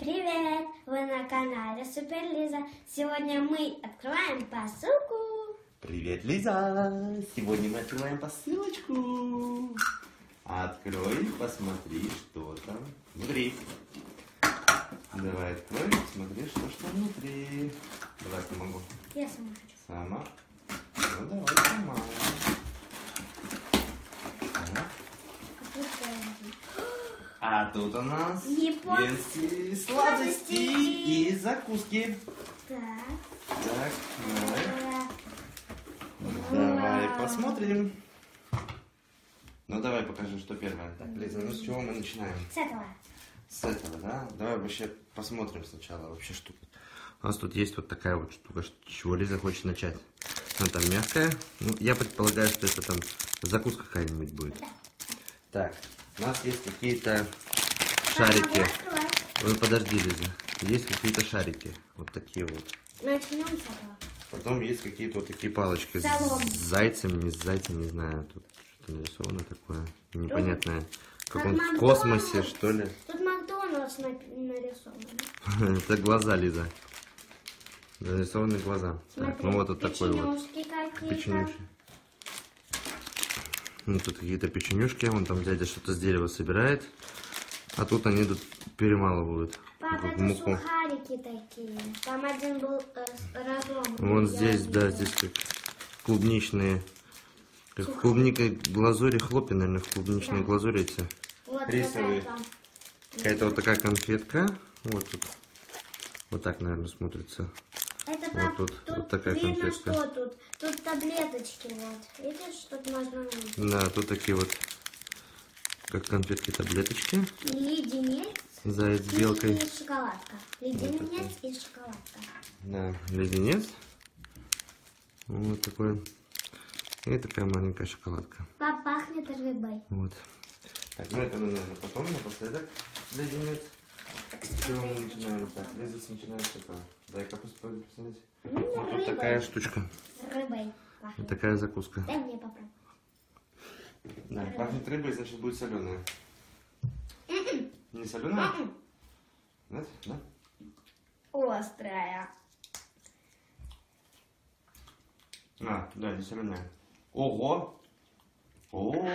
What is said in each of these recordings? Привет! Вы на канале Супер Лиза. Сегодня мы открываем посылку. Привет, Лиза! Сегодня мы открываем посылочку. Открой, посмотри, что там внутри. Давай открой, посмотри, что ж там внутри. Давай, помогу. Я сама хочу. Сама? Ну, давай, сама. А тут у нас японские сладости и закуски. Так, давай посмотрим. Ну давай покажи, что первое. Так, Лиза, ну с чего мы начинаем? С этого. С этого, да? Давай вообще посмотрим сначала вообще что тут. У нас тут есть вот такая вот штука, с чего Лиза хочет начать. Она там мягкая. Ну, я предполагаю, что это там закуска какая-нибудь будет. Так. У нас есть какие-то шарики. Ой, подожди, Лиза. Есть какие-то шарики. Вот такие вот. Начнем с этого. Потом есть какие-то вот такие палочки. С зайцем, не с зайцем, не знаю. Тут что-то нарисовано такое. Непонятное. В каком-то космосе, что ли. Тут Макдональдс нарисован. Это глаза, Лиза. Нарисованы глаза. Так, ну вот такой вот. Печенюшки. Ну, тут какие-то печенюшки, вон там дядя что-то с дерева собирает, а тут они тут перемалывают. Папа, это муку. Сухарики такие, там один был разломанный. Вон здесь, да, здесь как клубничные, как в клубнике глазури, хлопья, наверное, в клубничной глазури эти. Вот рисовые. Какая-то вот такая конфетка, вот тут, вот так, наверное, смотрится. Это вот тут вот такая видно, конфетка. Что тут? Тут таблеточки вот. Видишь, что тут можно найти? Да, тут такие вот, как конфетки-таблеточки. Леденец. Заяц с белкой. И шоколадка. Леденец вот и шоколадка. Да, леденец. Вот такой. И такая маленькая шоколадка. Пап, пахнет рыбой. Вот. Так, ну это, наверное, потом, напоследок леденец. Дай-ка поспорить. Вот тут такая штучка. Рыбой. Вот такая закуска. Дай мне попробовать. Да, пахнет рыбой, значит будет соленая. Не соленая? Нет? Да? Острая. А, да, не соленая. Ого! О!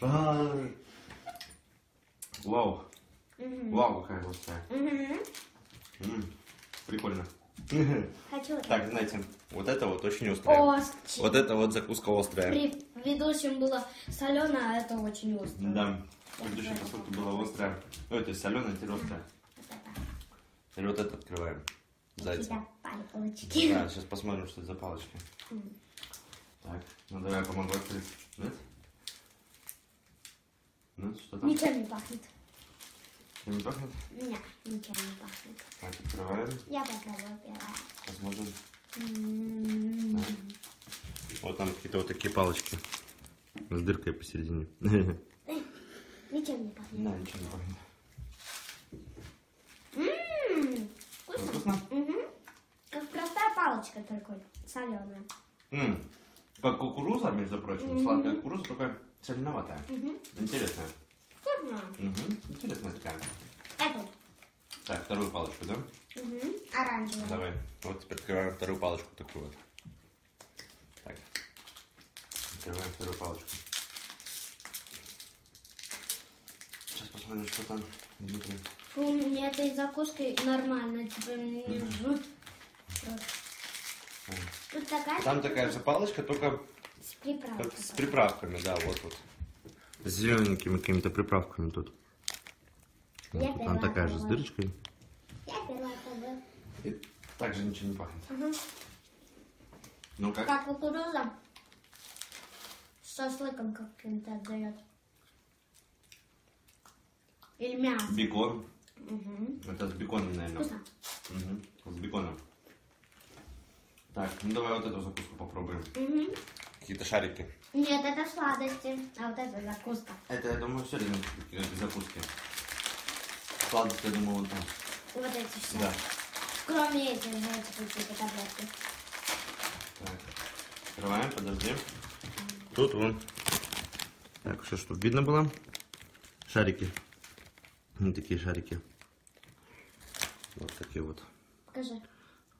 Вау! Вау, какая густая. Прикольно. Хочу. Так, знаете, вот это вот очень острое. Вот это вот закуска острая. При ведущем было соленое, а это очень острое. Да, в предыдущем посылке было острое. Ну, это соленое, теперь острое. Теперь вот это открываем. Зайца. Да, сейчас посмотрим, что это за палочки. Так, ну давай я помогу открыть. Нет? Ну, что там? Ничем не пахнет. Не пахнет? Нет, ничем не пахнет. Так, открываем. Я попробую первая. Посмотрим. Да. Вот там какие-то вот такие палочки. С дыркой посередине. Ничем не пахнет. Да, ничем не пахнет. Вкусно? Вкусно? Как простая палочка только, соленая. Как кукуруза, между прочим. Сладкая кукуруза, только соленоватая. Интересная. Интересная такая. Эту. Так, вторую палочку, да? Оранжевую. Давай. Вот теперь открываем вторую палочку такую вот. Так. Открываем вторую палочку. Сейчас посмотрим, что там внутри. Фу, у меня этой закуской нормально, типа не жжут. Тут такая. Там такая же палочка, только с приправками. Как с приправками, да, вот вот. С зелененькими какими-то приправками тут. Вот, там такая же с дырочкой. Я первая пробую. И также ничего не пахнет. Ну как? Как кукуруза. С шашлыком каким-то отдает. Или мясо. Бекон. Это с беконом, наверное. Вкусно. С беконом. Так, ну давай вот эту закуску попробуем. Какие-то шарики. Нет, это сладости. А вот это закуска. Это, я думаю, все время какие-то закуски. Сладости, я думаю, вот там. Вот эти все. Да. Кроме этих, знаете, какие-то таблетки. Так, открываем, подожди. Тут вон. Так, все, чтобы видно было. Шарики. Ну, такие шарики. Вот такие вот. Покажи.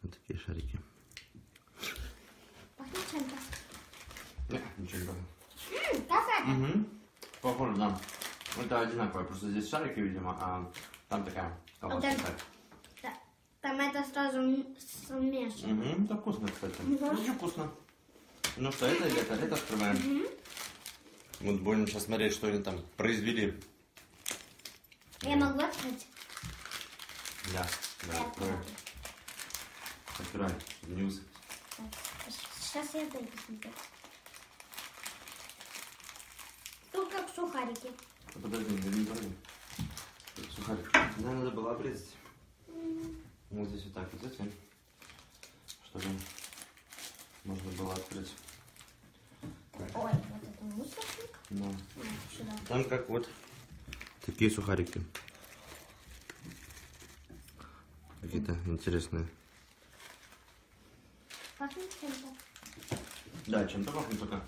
Вот такие шарики. Пахнет чем-то? Нет, ничего. Угу. Похоже, да. Это одинаковое, просто здесь шарики, видимо, а там такая колбаска. Да. Там это сразу смешано. Угу, это вкусно, кстати. Угу. Очень вкусно. Ну что, это открываем. Угу. Вот будем сейчас смотреть, что они там произвели. Я могу открыть? Да, да, открой. Открывай, Ньюс. Сейчас я дойду смотреть. Тут как сухарики. Подожди, не подожди. Сухарики. Нам надо было обрезать. Вот здесь вот так вот эти. Чтобы можно было открыть. Ой, вот это мусорник. Ну. Там как вот такие сухарики. Какие-то интересные. Пахнет чем-то? Да, чем-то пахнет только.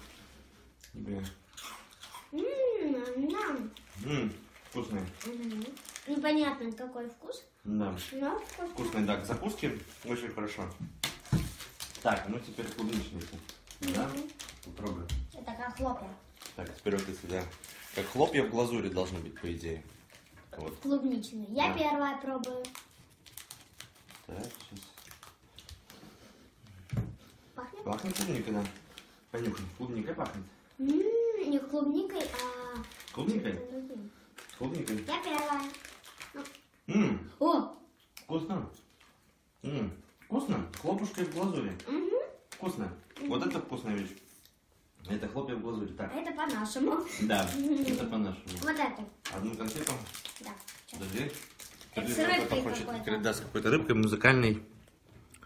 Вкусный. Угу. Непонятно, какой вкус. Да. Но вкусный. Вкусный, да. К закуске очень хорошо. Так, ну теперь клубничники. Угу. Да? Попробуй. Это как хлопья. Так, теперь вот если, да. Как хлопья в глазури должны быть, по идее. Вот. Клубничные. Я первая пробую. Так, сейчас. Пахнет? Пахнет клубникой, да. Понюхай. Клубникой пахнет. Не клубникой, а... Клубникой? Клубникой. Я первая. О! Вкусно. Вкусно. Хлопушкой в глазури. Угу. Вкусно. Угу. Вот это вкусная вещь. Это хлопья в глазури. Так. Это по-нашему. Да, это по-нашему. Вот это. Одну конфету? Да. Подожди. Это с рыбкой какой-то. Да, с какой-то рыбкой музыкальной.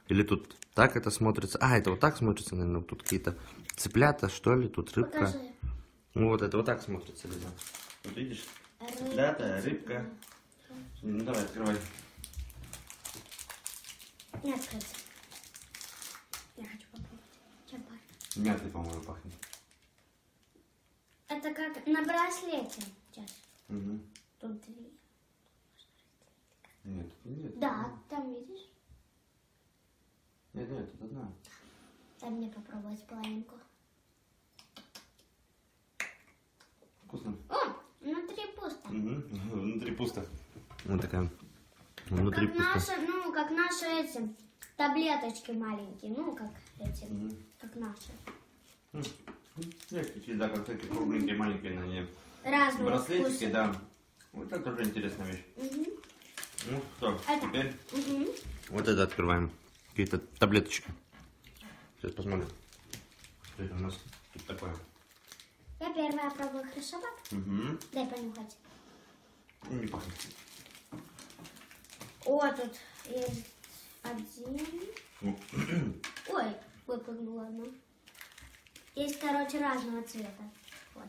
Или тут так это смотрится. А, это вот так смотрится, наверное. Тут какие-то цыплята, что ли, тут рыбка. Покажи. Ну вот это вот так смотрится, Лиза. Вот видишь? Цыплята, рыбка. Ну давай, открывай. Не открыть. Я хочу попробовать. Чем пахнет? Мятой, по-моему, пахнет. Это как на браслете. Сейчас. Угу. Тут две. Нет, нет. Да, там видишь? Нет, нет, тут одна. Дай мне попробовать половинку. Вкусно. О, внутри пусто. Угу. Внутри пусто. Вот такая. Внутри как пусто. Наши, ну, как наши эти таблеточки маленькие. Ну, как эти, как наши. Да, как такие кругленькие, маленькие на ней. Разные браслетики, вкусы. Да. Вот это тоже интересная вещь. Угу. Ну что, это. Теперь вот это открываем. Какие-то таблеточки. Сейчас посмотрим. Что это у нас тут такое? Я первая пробую, хорошо так? Угу. Дай понюхать. Не пахнет. О, тут есть один. Ой, выпрыгнула одна. Есть, короче, разного цвета. Вот.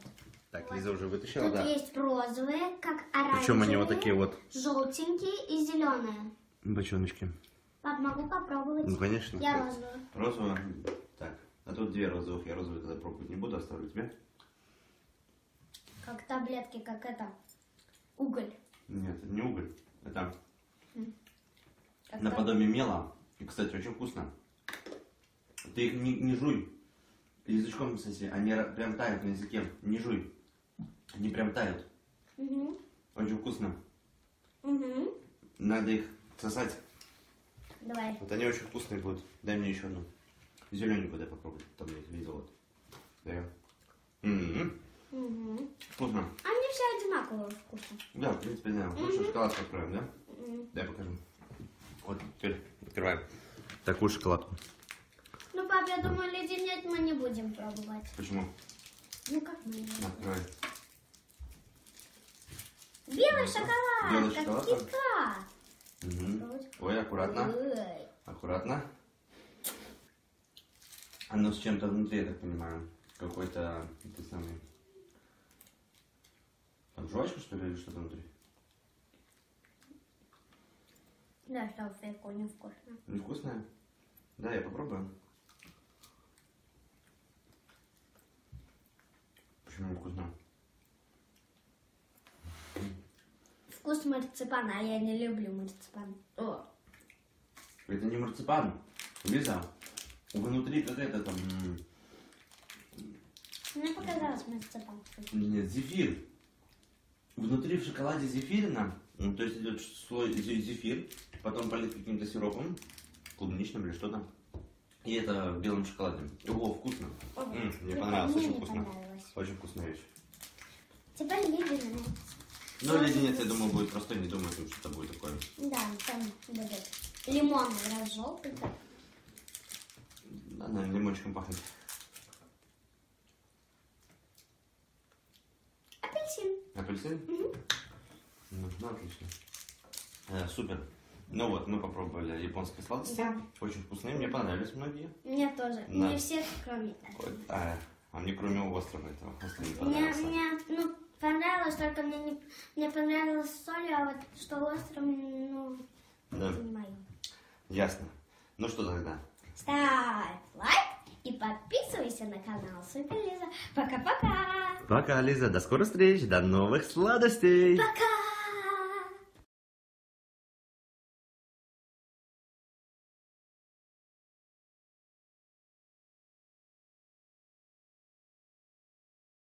Так, вот. Лиза уже вытащила, тут да? Тут есть розовые, как оранжевые. Причем они вот такие вот. Желтенькие и зеленые. Бочоночки. Пап, могу попробовать? Ну, конечно. Я розовую. Розовую? Так. А тут две розовых. Я розовую тогда пробовать не буду, оставлю тебе. Как таблетки, как это. Уголь. Нет, не уголь. Это как наподобие мела. И, кстати, очень вкусно. Ты их не жуй. Язычком соси. Они прям тают на языке. Не жуй. Они прям тают. Угу. Очень вкусно. Угу. Надо их сосать. Давай. Вот они очень вкусные будут. Дай мне еще одну. Зелененькую дай попробовать. Там я видел вот. Да. Угу. Вкусно. Они все одинаково вкусно. Да, в принципе, да. Лучше шоколадку откроем, да? Дай покажу. Вот, теперь открываем. Такую шоколадку. Ну, пап, я думаю, леденец мы не будем пробовать. Почему? Ну, как мы не будем? Открывай. Белый шоколад! Белый шоколад? Как кита. Угу. Ой, аккуратно. Ой. Аккуратно. Оно с чем-то внутри, я так понимаю. Какой-то... Там жвачка, что ли, или что-то внутри? Да, что-то невкусное. Невкусное? Да, я попробую. Почему невкусно? вкус марципана, а я не люблю марципан. О. Это не марципан, Лиза. Внутри какая-то там... Мне показалось марципан. Нет, зефир. Внутри в шоколаде зефирина, ну, то есть идет слой зефир, потом полит каким-то сиропом, клубничным или что-то. И это в белом шоколаде. Ого, вкусно. Ого. Мне понравилось, очень вкусно. Очень вкусная вещь. Теперь леденец. Ну, леденец, я думаю, будет простой, не думаю, что это будет такое. Да, там будет лимон, раз желтый. Да, наверное, лимончиком пахнет. Апельсин. Апельсин? Угу. Ну, отлично. Супер. Ну вот, мы попробовали японские сладости. Да. Очень вкусные, мне понравились многие. Мне тоже. Да. Мне всех, кроме этого. А мне кроме острова этого. Мне ну, понравилось, только мне понравилось с солью, а вот что острым, ну, да. Не мое. Ясно. Ну что тогда? Ставь лайк и подписывайся на канал Супер Лиза. Пока-пока. Пока, Лиза. До скорых встреч. До новых сладостей. Пока.